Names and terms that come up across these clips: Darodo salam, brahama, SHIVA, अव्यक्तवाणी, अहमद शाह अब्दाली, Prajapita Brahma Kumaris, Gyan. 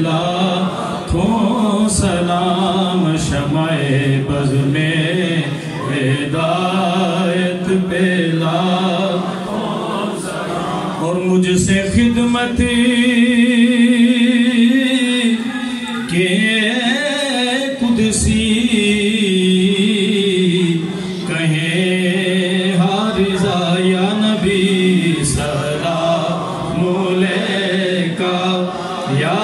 लाखों सलाम शमाए बज़ में हिदायत पे लाखों सलाम। और मुझसे खिदमत के कुदसी कहे हारिजा या नबी सलाम अलैका या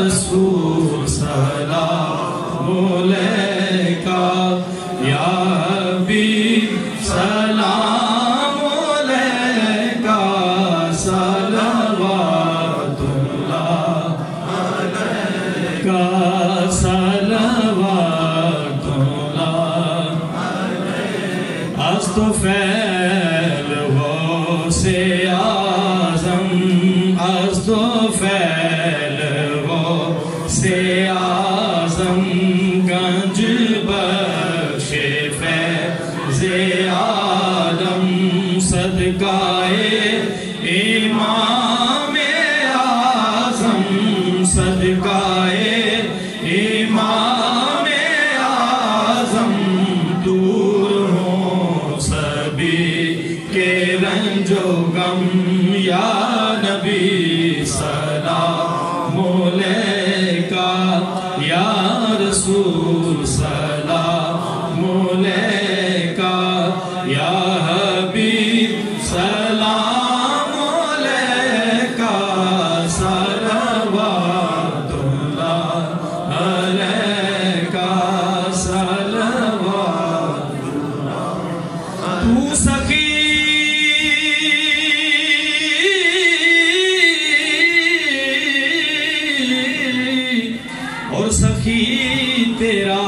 रसूल सलाम अलैका या नबी सलाम अलैका सलावतुल्लाह अलैका सलावतुल्लाह अलैका। आज तो फैल वो से आज़म, आज तो फैल वो से आज़म गंज बख्शे फैज़े आलम सदकाए इमाम आज़म सदकाए इमाम आज़म। दूर हो सभी के रंजो गम या नबी सलाम अलैका या रसूल सलाम अलैका या हबीब सलाम अलैका सलावतुल्लाह अलैका सलावतुल्लाह। तू सखी और सखी तेरा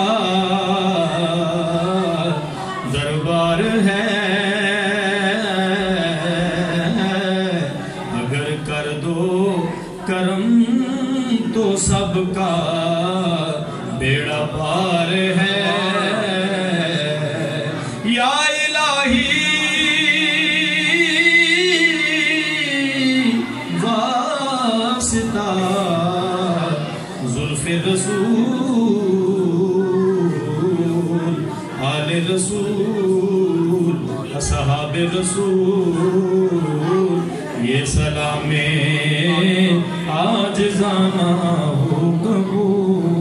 दरबार है, अगर कर दो करम तो सबका बेड़ा पार है। या इलाही वास्ता रसूल आले रसूल असहाबे रसूल ये सलामे आज जाना हो कबूल।